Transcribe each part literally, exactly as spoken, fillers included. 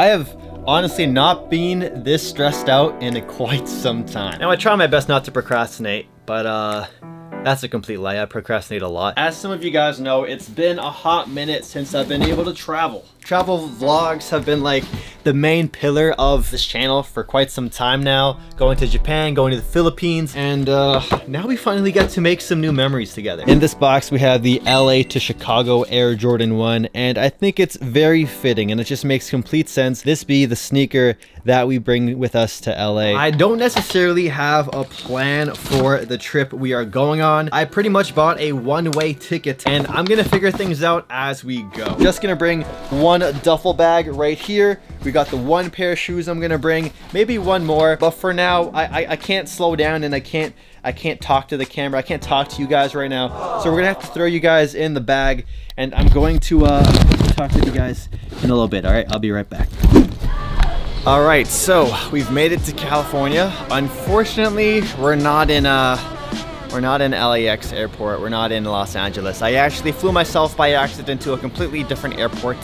I have honestly not been this stressed out in quite some time. Now I try my best not to procrastinate, but uh, that's a complete lie. I procrastinate a lot. As some of you guys know, it's been a hot minute since I've been able to travel. Travel vlogs have been like the main pillar of this channel for quite some time now. Going to Japan, going to the Philippines, and uh, now we finally get to make some new memories together. In this box, we have the L A to Chicago Air Jordan one, and I think it's very fitting, and it just makes complete sense. This be the sneaker that we bring with us to L A. I don't necessarily have a plan for the trip we are going on. I pretty much bought a one-way ticket, and I'm gonna figure things out as we go. Just gonna bring one duffel bag right here. We got the one pair of shoes I'm gonna bring, maybe one more, but for now, I, I, I can't slow down and I can't I can't talk to the camera. I can't talk to you guys right now. So we're gonna have to throw you guys in the bag, and I'm going to uh, talk to you guys in a little bit, all right? I'll be right back. All right, so we've made it to California. Unfortunately, we're not in uh, we're not in L A X airport. We're not in Los Angeles. I actually flew myself by accident to a completely different airport.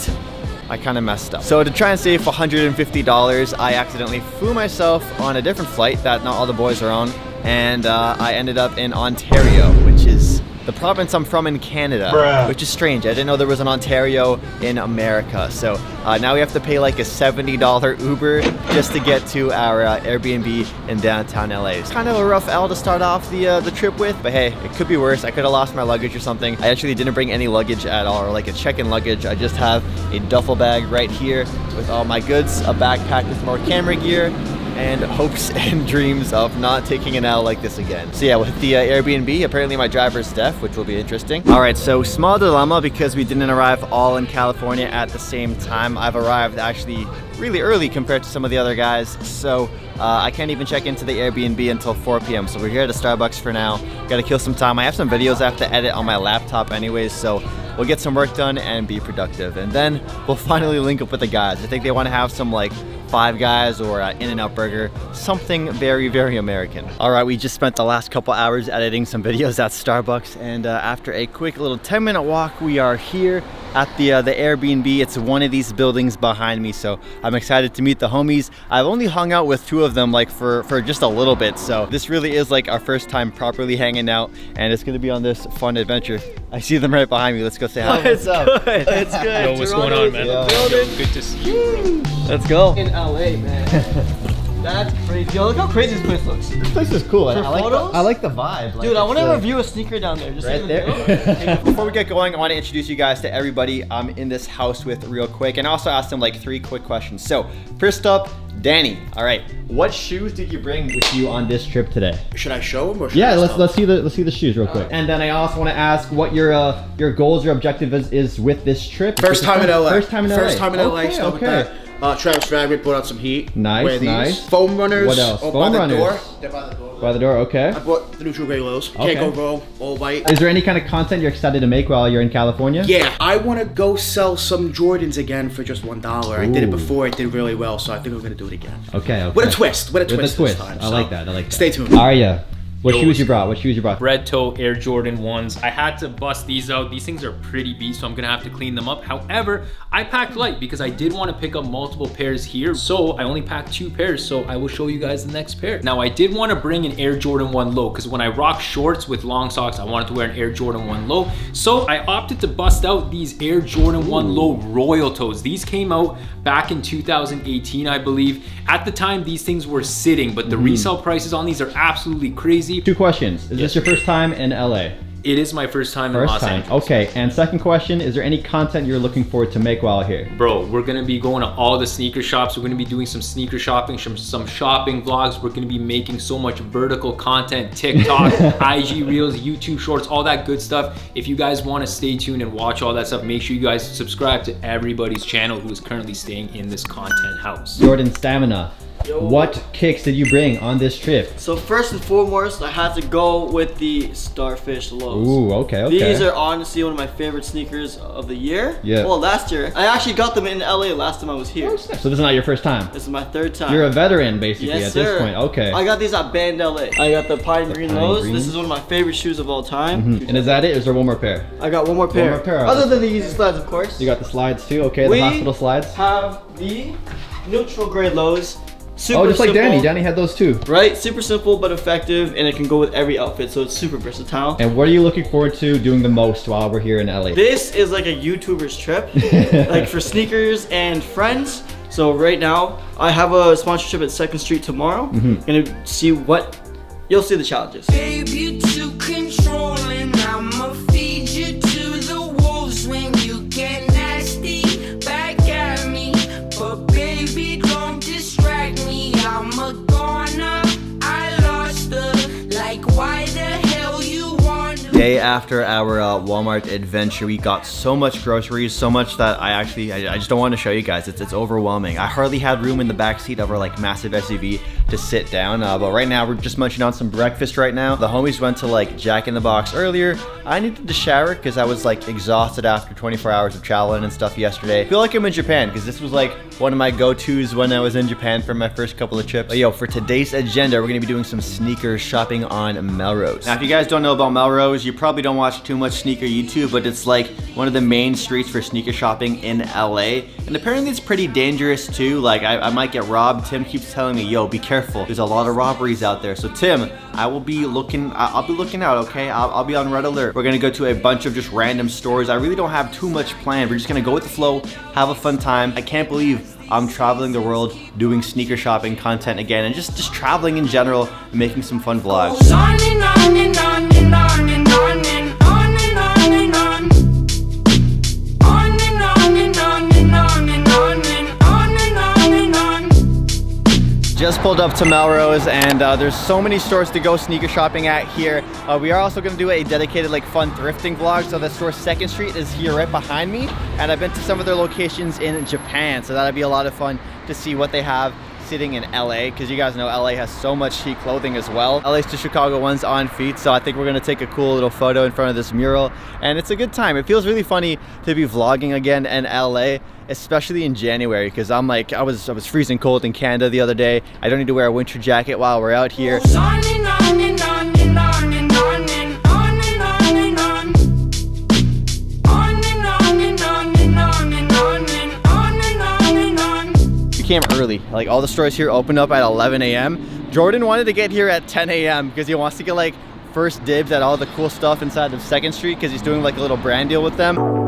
I kind of messed up. So to try and save one hundred fifty dollars, I accidentally flew myself on a different flight that not all the boys are on, and uh, I ended up in Ontario, which is the province I'm from in Canada, Bruh. Which is strange. I didn't know there was an Ontario in America. So uh, now we have to pay like a seventy dollar Uber just to get to our uh, Airbnb in downtown L A. It's kind of a rough L to start off the uh, the trip with, but hey, it could be worse. I could have lost my luggage or something. I actually didn't bring any luggage at all, or like a check-in luggage. I just have a duffel bag right here with all my goods, a backpack with more camera gear, and hopes and dreams of not taking an L like this again. So yeah, with the uh, Airbnb, apparently my driver's deaf, which will be interesting. All right, so small dilemma because we didn't arrive all in California at the same time. I've arrived actually really early compared to some of the other guys, so uh, I can't even check into the Airbnb until four p m So we're here at a Starbucks for now. Gotta kill some time. I have some videos I have to edit on my laptop anyways, so we'll get some work done and be productive. And then we'll finally link up with the guys. I think they wanna have some like Five Guys or uh, In-N-Out Burger, something very, very American. All right, we just spent the last couple hours editing some videos at Starbucks, and uh, after a quick little ten minute walk, we are here at the uh, the Airbnb. It's one of these buildings behind me, so I'm excited to meet the homies. I've only hung out with two of them like for, for just a little bit, so this really is like our first time properly hanging out, and it's gonna be on this fun adventure. I see them right behind me. Let's go say hi. What's up? Good. It's good. Yo, what's Toronto, going on, man? Yo. Yo, good to see you, bro. Let's go. In L A, man. That's crazy. Yo, look how crazy this place looks. This place is cool. For I, like photos? The, I like the vibe. Like, dude, I want to like, review a sneaker down there. Just right there. Before we get going, I want to introduce you guys to everybody I'm in this house with real quick, and also ask them like three quick questions. So, first up, Danny. All right, what shoes did you bring with you on this trip today? Should I show them? Or should yeah, I let's them? let's see the let's see the shoes real quick. And then I also want to ask what your uh, your goals, your objective is, is with this trip. First time in L A. First time in L A. First time in L A. Okay, Stop okay. with that. Uh, Travis Magnet put out some heat. Nice, nice. Foam runners. What else? Oh, foam by runners. The door. They're by the door. By the door, okay. I bought the neutral gray lows. Okay. Can't go wrong. All white. Is there any kind of content you're excited to make while you're in California? Yeah, I want to go sell some Jordans again for just one dollar. I did it before. It did really well, so I think I'm gonna do it again. Okay. okay. What a twist! What a twist! With a twist. This time, I so. like that. I like that. Stay tuned. Aria, what Yo, shoes you brought? What shoes you brought? Red toe Air Jordan ones. I had to bust these out. These things are pretty beat, so I'm gonna have to clean them up. However, I packed light because I did want to pick up multiple pairs here. So I only packed two pairs, so I will show you guys the next pair. Now I did want to bring an Air Jordan one low because when I rock shorts with long socks, I wanted to wear an Air Jordan one low. So I opted to bust out these Air Jordan one low royal toes. These came out back in two thousand eighteen, I believe. At the time, these things were sitting, but the mm. resale prices on these are absolutely crazy. Two questions. Is yes. this your first time in L A? It is my first time in Los Angeles. Okay, and second question, is there any content you're looking forward to make while here? Bro, we're gonna be going to all the sneaker shops. We're gonna be doing some sneaker shopping, some, some shopping vlogs. We're gonna be making so much vertical content, TikTok, I G Reels, YouTube Shorts, all that good stuff. If you guys wanna stay tuned and watch all that stuff, make sure you guys subscribe to everybody's channel who is currently staying in this content house. Jordan Stamina. Yo. What kicks did you bring on this trip? So first and foremost, I had to go with the Starfish Lows. Ooh, okay, okay. These are honestly one of my favorite sneakers of the year. Yeah. Well, last year. I actually got them in L A last time I was here. So this is not your first time? This is my third time. You're a veteran, basically, yes, at sir. This point. Okay. I got these at Band L A. I got the Pine the Green Pine Lows. Green. This is one of my favorite shoes of all time. Mm-hmm. And is that it? Is there one more pair? I got one more pair. One more pair. Other than the Yeezy slides, of course. You got the slides too, okay, we the hospital slides. Have the neutral gray lows. Super oh, just like simple. Danny. Danny had those too. Right? Super simple but effective, and it can go with every outfit, so it's super versatile. And what are you looking forward to doing the most while we're here in L A? This is like a YouTuber's trip, like for sneakers and friends. So right now, I have a sponsorship at Second Street tomorrow. Mm-hmm. Gonna see what, you'll see the challenges. Baby, to control and I'ma feed you to the wolves when you get nasty back at me. But baby, don't distract me. I'm a goner. I lost the like why the hell you want to. Day after our uh, Walmart adventure, we got so much groceries, so much that I actually I, I just don't want to show you guys. It's it's overwhelming. I hardly had room in the back seat of our like massive S U V to sit down, uh, but right now we're just munching on some breakfast right now. The homies went to like Jack in the Box earlier. I needed to shower because I was like exhausted after twenty-four hours of traveling and stuff yesterday. I feel like I'm in Japan because this was like one of my go-tos when I was in Japan for my first couple of trips. But yo, for today's agenda, we're gonna be doing some sneaker shopping on Melrose. Now, if you guys don't know about Melrose, you probably don't watch too much sneaker YouTube, but it's like one of the main streets for sneaker shopping in L A. And apparently it's pretty dangerous too. Like I, I might get robbed. Tim keeps telling me, yo, be careful. Careful. There's a lot of robberies out there. So Tim, I will be looking, I'll be looking out, okay? I'll, I'll be on red alert. We're gonna go to a bunch of just random stores. I really don't have too much planned. We're just gonna go with the flow, have a fun time. I can't believe I'm traveling the world, doing sneaker shopping content again, and just, just traveling in general, and making some fun vlogs. On and on and on and on and on and on and on and on. On and on and on and on and on and on and on and on. Just pulled up to Melrose, and uh, there's so many stores to go sneaker shopping at here. Uh, we are also gonna do a dedicated like fun thrifting vlog. So the store Second Street is here right behind me, and I've been to some of their locations in Japan. So that'll be a lot of fun to see what they have sitting in L A, because you guys know L A has so much chic clothing as well. L A's to Chicago one's on feet, so I think we're gonna take a cool little photo in front of this mural, and it's a good time. It feels really funny to be vlogging again in L A, especially in January, because I'm like, I was I was freezing cold in Canada the other day. I don't need to wear a winter jacket while we're out here. On and on and on and on and on and on and on and on. On and on and on and on and on and on and on and on. We came early. Like all the stores here open up at eleven A M Jordan wanted to get here at ten A M because he wants to get like first dibs at all the cool stuff inside of Second Street, because he's doing like a little brand deal with them.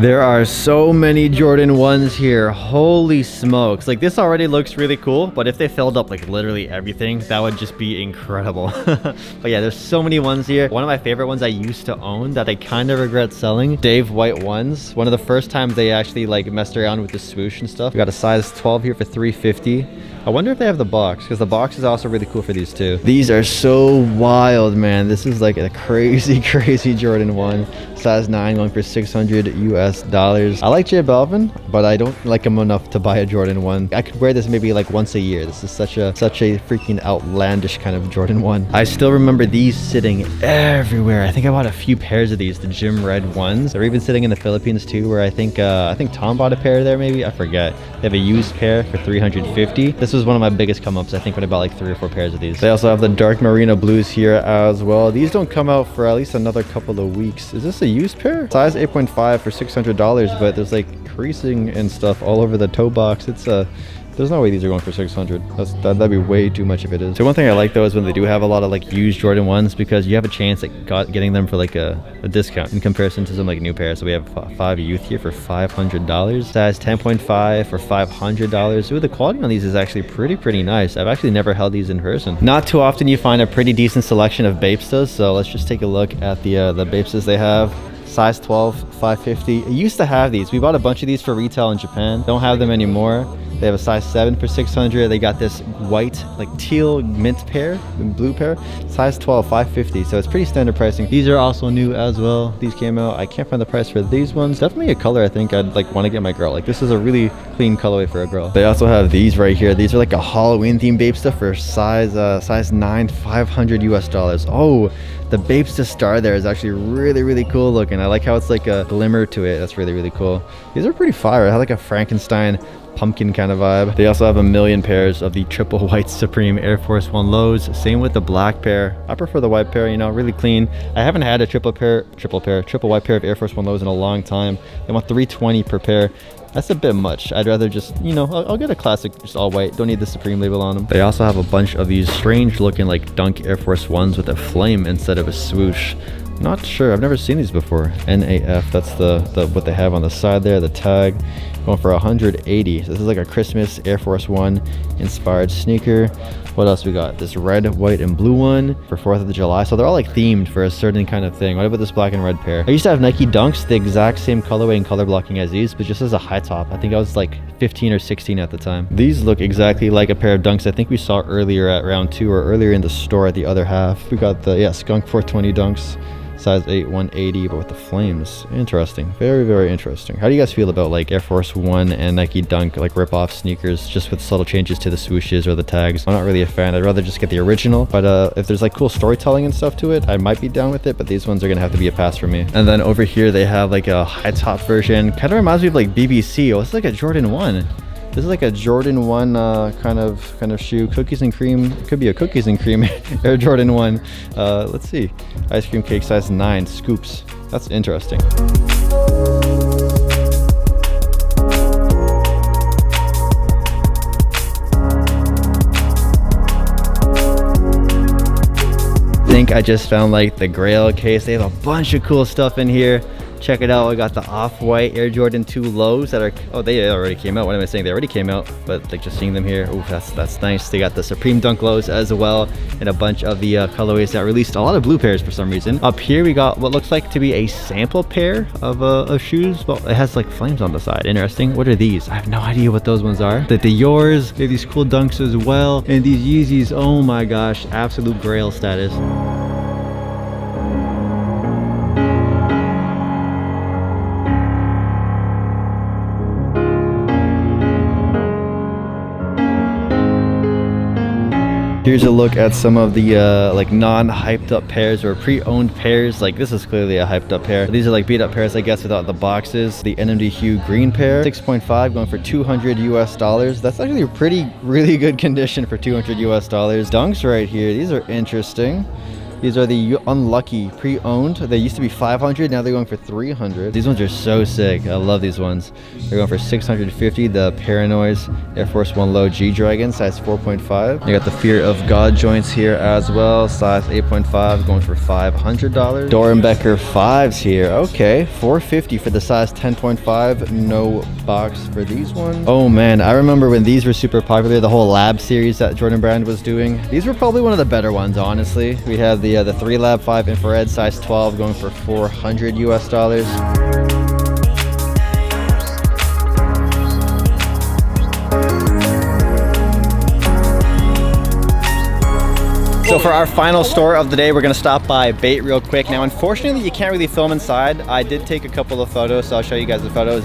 There are so many Jordan ones here, holy smokes. Like this already looks really cool, but if they filled up like literally everything, that would just be incredible. But yeah, there's so many ones here. One of my favorite ones I used to own that I kind of regret selling, Dave White ones. One of the first times they actually like messed around with the swoosh and stuff. We got a size twelve here for three fifty. I wonder if they have the box, because the box is also really cool for these too. These are so wild, man. This is like a crazy, crazy Jordan one. Size nine going for six hundred U S dollars. I like Jay Balvin, but I don't like him enough to buy a Jordan one. I could wear this maybe like once a year. This is such a such a freaking outlandish kind of Jordan one. I still remember these sitting everywhere. I think I bought a few pairs of these, the gym red ones. They're even sitting in the Philippines too, where I think uh, I think Tom bought a pair there maybe. I forget. They have a used pair for three hundred fifty. This was one of my biggest come-ups. I think when I bought like three or four pairs of these. They also have the dark merino blues here as well. These don't come out for at least another couple of weeks. Is this a used pair? Size eight point five for six hundred dollars, but there's like creasing and stuff all over the toe box. It's a There's no way these are going for six hundred. That's, that, that'd be way too much if it is. So one thing I like though is when they do have a lot of like used Jordan ones, because you have a chance at got, getting them for like a, a discount in comparison to some like new pair. So we have five youth here for five hundred dollars. Size ten point five for five hundred dollars. Ooh, the quality on these is actually pretty, pretty nice. I've actually never held these in person. Not too often you find a pretty decent selection of Bapestas. So let's just take a look at the, uh, the Bapestas they have. Size twelve, five fifty. I used to have these. We bought a bunch of these for retail in Japan. Don't have them anymore. They have a size seven for six hundred. They got this white, like teal mint pair, blue pair. Size twelve, five fifty. So it's pretty standard pricing. These are also new as well. These came out. I can't find the price for these ones. Definitely a color I think I'd like want to get my girl. Like this is a really clean colorway for a girl. They also have these right here. These are like a Halloween themed Bapesta for size uh, size nine, five hundred U S dollars. Oh, the Bapesta star there is actually really, really cool looking. I like how it's like a glimmer to it. That's really, really cool. These are pretty fire. I have like a Frankenstein pumpkin kind of vibe. They also have a million pairs of the triple white Supreme Air Force One lows. Same with the black pair. I prefer the white pair, you know, really clean. I haven't had a triple pair, triple pair, triple white pair of Air Force One lows in a long time. They want three twenty per pair. That's a bit much. I'd rather just, you know, I'll, I'll get a classic, just all white. Don't need the Supreme label on them. They also have a bunch of these strange looking like Dunk Air Force Ones with a flame instead of a swoosh. Not sure, I've never seen these before. N A F, that's the, the what they have on the side there, the tag. Going for one hundred eighty. So this is like a Christmas Air Force One inspired sneaker. What else we got? This red, white, and blue one for fourth of July. So they're all like themed for a certain kind of thing. What about this black and red pair? I used to have Nike Dunks, the exact same colorway and color blocking as these, but just as a high top. I think I was like fifteen or sixteen at the time. These look exactly like a pair of Dunks I think we saw earlier at round two or earlier in the store at the other half. We got the, yeah, Skunk four twenty Dunks. Size eight, one eighty, but with the flames. Interesting. Very, very interesting. How do you guys feel about like Air Force One and Nike Dunk, like rip-off sneakers, just with subtle changes to the swooshes or the tags? I'm not really a fan. I'd rather just get the original, but uh, if there's like cool storytelling and stuff to it, I might be down with it, but these ones are gonna have to be a pass for me. And then over here, they have like a high-top version. Kind of reminds me of like B B C. Oh, it's like a Jordan one. This is like a Jordan one uh, kind of kind of shoe. Cookies and cream. It could be a cookies and cream Air Jordan one. Uh, let's see. Ice cream cake size nine. Scoops. That's interesting. I think I just found like the Grail case. They have a bunch of cool stuff in here. Check it out. I got the off-white Air Jordan two lows that are, oh, they already came out. What am I saying? They already came out, but like just seeing them here. Oh, that's that's nice. They got the Supreme Dunk lows as well, and a bunch of the uh, colorways that released a lot of blue pairs for some reason. Up here, we got what looks like to be a sample pair of, uh, of shoes. Well, it has like flames on the side. Interesting. What are these? I have no idea what those ones are. The Diors, they have these cool Dunks as well. And these Yeezys, oh my gosh, absolute grail status. Here's a look at some of the uh, like non-hyped up pairs or pre-owned pairs. Like this is clearly a hyped up pair. These are like beat up pairs, I guess, without the boxes. The N M D hue green pair, six point five, going for two hundred U S dollars. That's actually a pretty, really good condition for two hundred U S dollars. Dunks right here. These are interesting. These are the unlucky pre-owned. They used to be five hundred, now they're going for three hundred. These ones are so sick. I love these ones. They're going for six hundred fifty. The Paranoise Air Force One low G Dragon, size four point five. You got the Fear of God joints here as well, size eight point five, going for five hundred dollars. Dorenbecher fives here. Okay, four fifty for the size ten point five. No box for these ones. Oh man, I remember when these were super popular. The whole Lab series that Jordan Brand was doing. These were probably one of the better ones, honestly. We have the Yeah, the three lab five Infrared, size twelve, going for four hundred U S dollars. So for our final store of the day, we're gonna stop by Bait real quick. Now, unfortunately, you can't really film inside. I did take a couple of photos, so I'll show you guys the photos.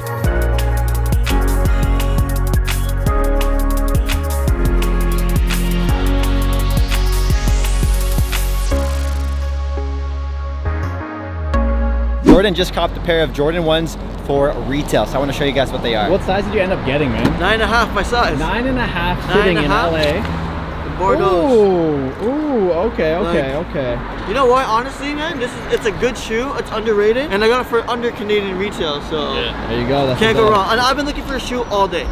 Jordan just copped a pair of Jordan ones for retail, so I want to show you guys what they are. What size did you end up getting, man? Nine and a half, my size. Nine and a half, sitting in L A. The Bordeaux. Ooh, ooh, okay, okay, like, okay. You know what, honestly, man, this is, it's a good shoe, it's underrated, and I got it for under Canadian retail, so yeah. There you go. That's can't go wrong. And I've been looking for a shoe all day.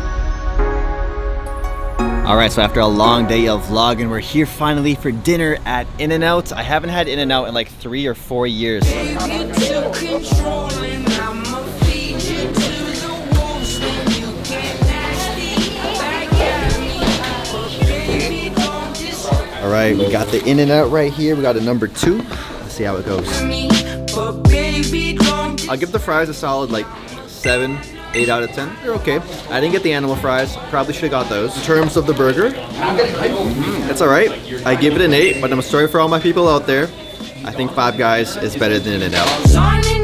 Alright, so after a long day of vlogging, we're here finally for dinner at In-N-Out. I haven't had In-N-Out in like three or four years. Alright, we got the In-N-Out right here. We got a number two. Let's see how it goes. I'll give the fries a solid like seven. eight out of ten. They're okay. I didn't get the animal fries. Probably should have got those. In terms of the burger, it's alright. I give it an eight, but I'm sorry for all my people out there. I think Five Guys is better than In-N-Out.